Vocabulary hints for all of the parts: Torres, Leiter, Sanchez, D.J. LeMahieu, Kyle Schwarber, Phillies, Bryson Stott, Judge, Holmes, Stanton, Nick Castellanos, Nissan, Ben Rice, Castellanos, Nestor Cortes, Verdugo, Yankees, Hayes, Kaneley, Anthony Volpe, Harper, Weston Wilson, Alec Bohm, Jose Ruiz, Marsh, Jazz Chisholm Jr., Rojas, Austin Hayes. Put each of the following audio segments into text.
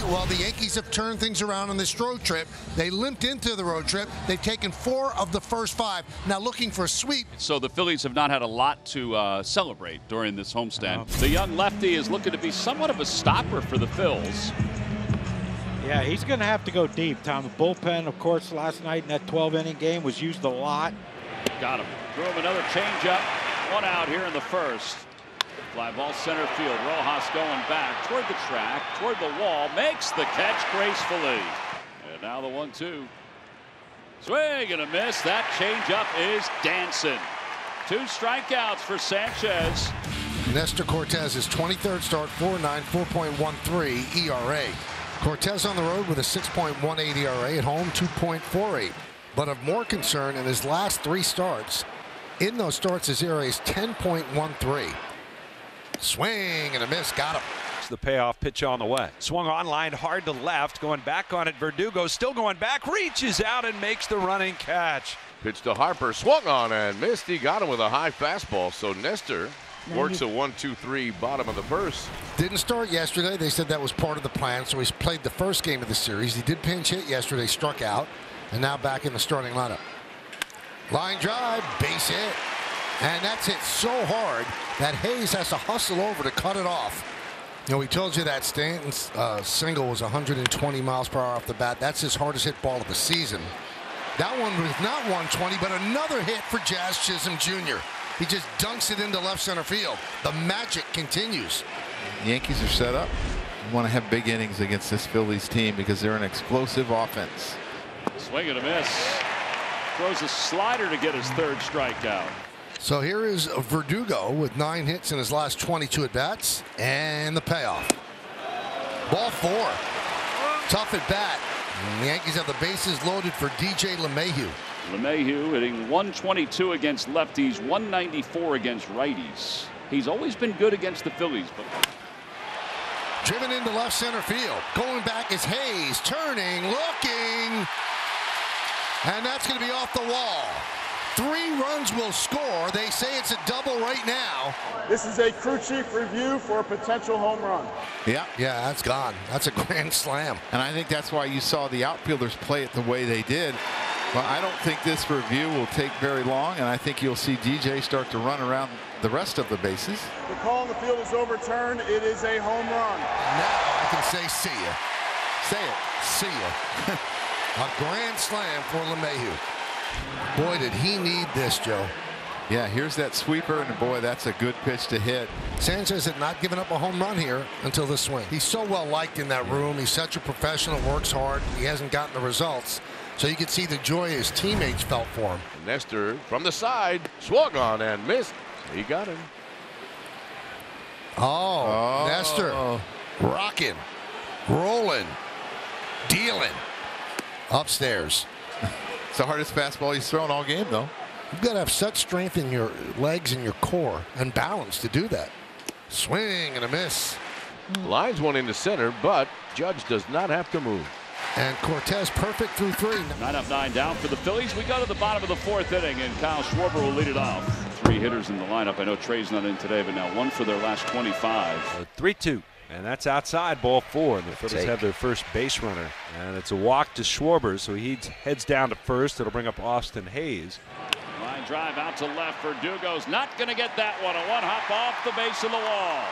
While the Yankees have turned things around on this road trip, they limped into the road trip. They've taken 4 of the first 5. Now looking for a sweep. So the Phillies have not had a lot to celebrate during this homestand. The young lefty is looking to be somewhat of a stopper for the Phils. Yeah, he's going to have to go deep, Tom. The bullpen, of course, last night in that 12-inning game was used a lot. Got him. Threw him another changeup. One out here in the first. Fly ball center field. Rojas going back toward the track, toward the wall. Makes the catch gracefully. And now the 1-2. Swing and a miss. That changeup is dancing. 2 strikeouts for Sanchez. Nestor Cortes' 23rd start, 4-9, 4.13 ERA. Cortes on the road with a 6.18 ERA, at home 2.48. But of more concern, in his last 3 starts, in those starts his ERA is 10.13. Swing and a miss, got him. It's the payoff pitch on the way. Swung on line hard to left, going back on it. Verdugo still going back, reaches out and makes the running catch. Pitch to Harper, swung on and missed. He got him with a high fastball. So Nestor works a 1-2-3 bottom of the first. Didn't start yesterday. They said that was part of the plan, so he's played the first game of the series. He did pinch hit yesterday, struck out, and now back in the starting lineup. Line drive, base hit, and that's hit so hard that Hayes has to hustle over to cut it off. You know, we told you that Stanton's single was 120 miles per hour off the bat. That's his hardest hit ball of the season. That one was not 120, but another hit for Jazz Chisholm Jr. He just dunks it into left center field. The magic continues. The Yankees are set up. You want to have big innings against this Phillies team because they're an explosive offense. Swing and a miss. Throws a slider to get his 3rd strikeout. So here is Verdugo with 9 hits in his last 22 at-bats. And the payoff. Ball 4. Tough at bat. And the Yankees have the bases loaded for D.J. LeMahieu. LeMahieu hitting 122 against lefties, 194 against righties. He's always been good against the Phillies. But driven into left center field. Going back is Hayes. Turning, looking. And that's going to be off the wall. 3 runs will score. They say it's a double right now. This is a crew chief review for a potential home run. Yeah, that's gone. That's a grand slam. And I think that's why you saw the outfielders play it the way they did. Well, I don't think this review will take very long, and I think you'll see DJ start to run around the rest of the bases. The call on the field is overturned. It is a home run. Now I can say see ya. Say it. See ya. A grand slam for LeMahieu. Boy, did he need this, Joe. Yeah, here's that sweeper, and boy, that's a good pitch to hit. Sanchez had not given up a home run here until this swing. He's so well liked in that room. He's such a professional, works hard. He hasn't gotten the results. So you could see the joy his teammates felt for him. Nestor from the side, swung on and missed. He got him. Oh. Nestor rocking, rolling, dealing upstairs. It's the hardest fastball he's thrown all game, though. You've got to have such strength in your legs and your core and balance to do that. Swing and a miss. Lines one into center, but Judge does not have to move. And Cortes perfect through 3. 9 up, 9 down for the Phillies. We go to the bottom of the 4th inning, and Kyle Schwarber will lead it off. 3 hitters in the lineup. I know Trey's not in today, but now 1 for their last 25. 3-2, and that's outside. Ball 4. And the Phillies have their first base runner, and it's a walk to Schwarber, so he heads down to first. It'll bring up Austin Hayes. Line drive out to left. Verdugo's not going to get that one. A one-hop off the base of the wall.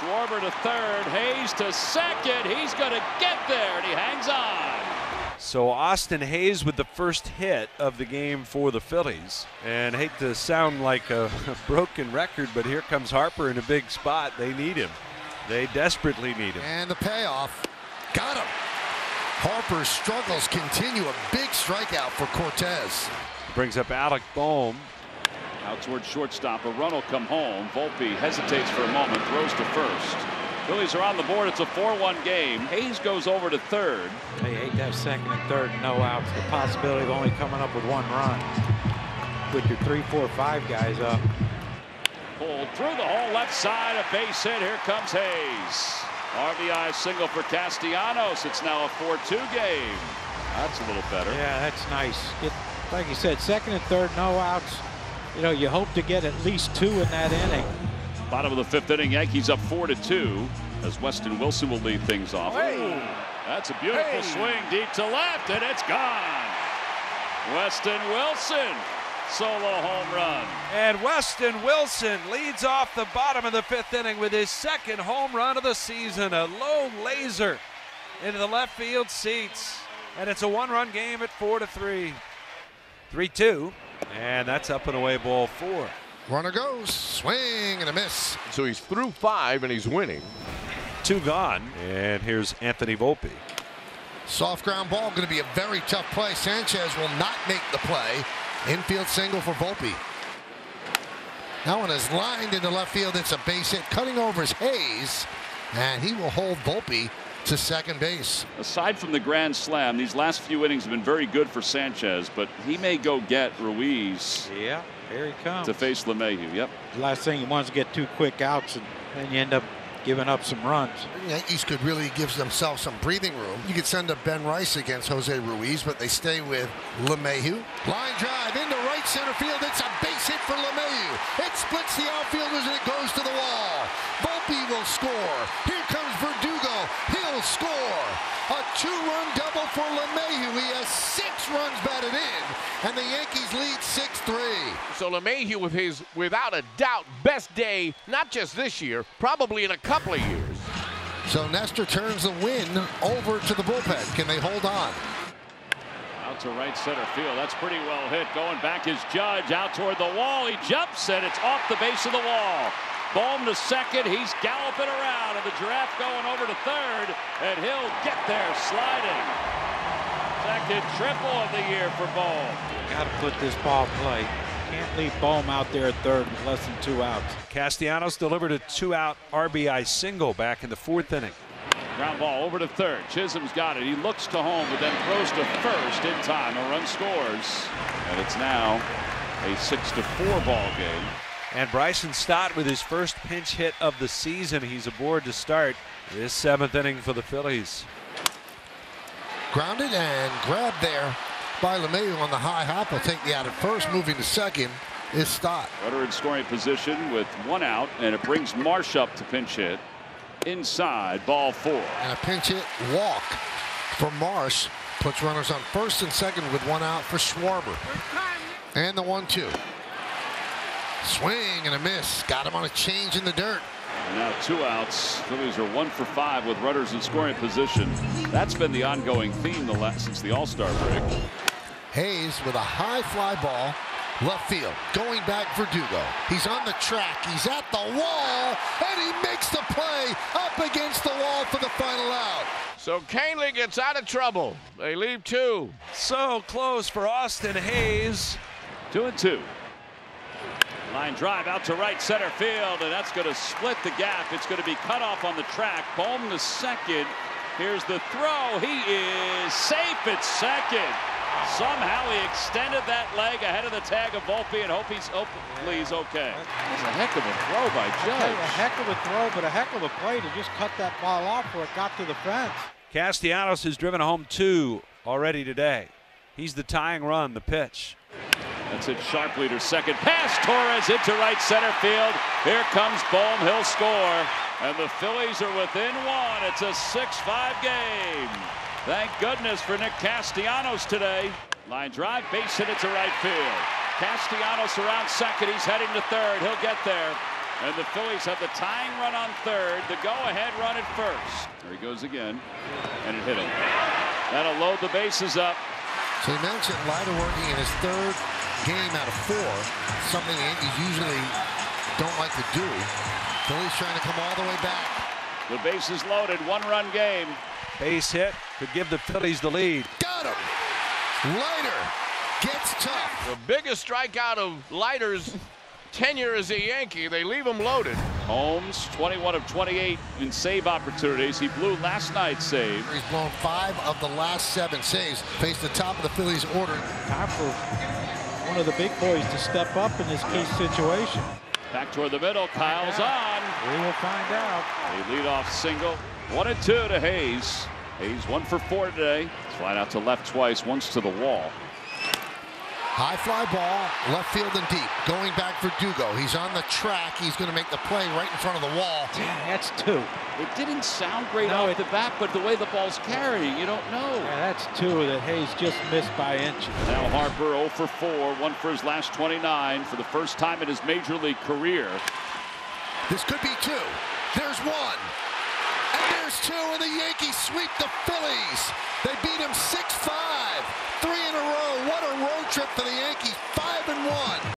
Schwarber to 3rd, Hayes to 2nd. He's going to get there, and he hangs on. So Austin Hayes with the first hit of the game for the Phillies. And I hate to sound like a broken record, but here comes Harper in a big spot. They need him. They desperately need him. And the payoff. Got him. Harper's struggles continue. A big strikeout for Cortes. Brings up Alec Bohm. Out toward shortstop, a run will come home. Volpe hesitates for a moment, throws to first. Phillies are on the board. It's a 4-1 game. Hayes goes over to 3rd. They hate to have 2nd and 3rd, no outs. The possibility of only coming up with 1 run. Put your 3, 4, 5 guys up. Pulled through the hole, left side, a base hit. Here comes Hayes. RBI single for Castellanos. It's now a 4-2 game. That's a little better. Yeah, that's nice. Like you said, 2nd and 3rd, no outs. You know, you hope to get at least 2 in that inning. Bottom of the 5th inning, Yankees up 4-2. as Weston Wilson will lead things off. Hey. That's a beautiful swing deep to left, and it's gone. Weston Wilson, solo home run. And Weston Wilson leads off the bottom of the fifth inning with his second home run of the season. A low laser into the left field seats. And it's a one-run game at 4-3. 3-2, and that's up and away, ball four. Runner goes, swing and a miss. So he's through five and he's winning. Two gone, and here's Anthony Volpe. Soft ground ball, going to be a very tough play. Sanchez will not make the play. Infield single for Volpe. That one is lined into left field. It's a base hit. Cutting over is Hayes, and he will hold Volpe to second base. Aside from the grand slam, these last few innings have been very good for Sanchez, but he may go get Ruiz. Yeah, here he comes. To face LeMahieu, yep. The last thing he wants to get two quick outs, and then you end up giving up some runs. The Yankees could really give themselves some breathing room. You could send up Ben Rice against Jose Ruiz, but they stay with LeMahieu. Line drive into right center field. It's a base hit for LeMahieu. It splits the outfielders, and it goes to the wall. Volpe will score. Here comes Verdugo. Score a two-run double for LeMahieu. He has 6 runs batted in, and the Yankees lead 6-3. So LeMahieu with his, without a doubt, best day, not just this year, probably in a couple of years. So Nestor turns the win over to the bullpen. Can they hold on? Out to right center field. That's pretty well hit. Going back is Judge out toward the wall. He jumps and it's off the base of the wall. Bohm to second, he's galloping around, and the giraffe going over to third, and he'll get there sliding. Second triple of the year for Bohm. Got to put this ball play. Can't leave Bohm out there at third with less than 2 outs. Castellanos delivered a 2-out RBI single back in the 4th inning. Ground ball over to third. Chisholm's got it. He looks to home, but then throws to first in time. A run scores, and it's now a 6-4 ball game. And Bryson Stott with his first pinch hit of the season. He's aboard to start this 7th inning for the Phillies. Grounded and grabbed there by LeMahieu on the high hop. He'll take the out at first. Moving to second is Stott. Runner in scoring position with 1 out, and it brings Marsh up to pinch hit. Inside, ball 4. And a pinch hit walk for Marsh puts runners on first and second with 1 out for Schwarber. And the 1-2. Swing and a miss. Got him on a change in the dirt. And now 2 outs. Phillies are 1 for 5 with runners in scoring position. That's been the ongoing theme since the All-Star break. Hayes with a high fly ball. Left field. Going back Verdugo. He's on the track. He's at the wall. And he makes the play up against the wall for the final out. So Kaneley gets out of trouble. They leave 2. So close for Austin Hayes. 2-2. Line drive out to right center field, and that's going to split the gap. It's going to be cut off on the track. Bohm to second. Here's the throw. He is safe at second. Somehow he extended that leg ahead of the tag of Volpe, and hopefully he's okay. That's a heck of a throw by Judge. A heck of a throw, but a heck of a play to just cut that ball off before it got to the fence. Castellanos has driven home 2 already today. He's the tying run, the pitch. That's it sharply to second. Pass Torres into right center field. Here comes Bohm. He'll score. And the Phillies are within 1. It's a 6-5 game. Thank goodness for Nick Castellanos today. Line drive, base hit into right field. Castellanos around second. He's heading to third. He'll get there. And the Phillies have the tying run on third. The go-ahead run at first. There he goes again. And it hit him. That'll load the bases up. So he mentioned Leiter working in his 3rd game out of 4, something the Yankees usually don't like to do. Phillies trying to come all the way back. The base is loaded, one-run game. Base hit could give the Phillies the lead. Got him! Leiter gets tough. The biggest strikeout of Leiter's tenure as a Yankee. They leave him loaded. Holmes, 21 of 28 in save opportunities. He blew last night's save. He's blown 5 of the last 7 saves. Faced the top of the Phillies order. Time for one of the big boys to step up in this key situation. Back toward the middle. Kyle's on. We will find out. A leadoff single. 1-2 to Hayes. Hayes 1 for 4 today. Flying out to left twice, once to the wall. High fly ball, left field and deep. Going back for Verdugo. He's on the track. He's going to make the play right in front of the wall. Damn, that's two. It didn't sound great off the bat, but the way the ball's carrying, you don't know. Yeah, that's two that Hayes just missed by inches. Now Harper 0 for 4, one for his last 29 for the first time in his major league career. This could be two. There's one. And there's two, and the Yankees sweep the Phillies.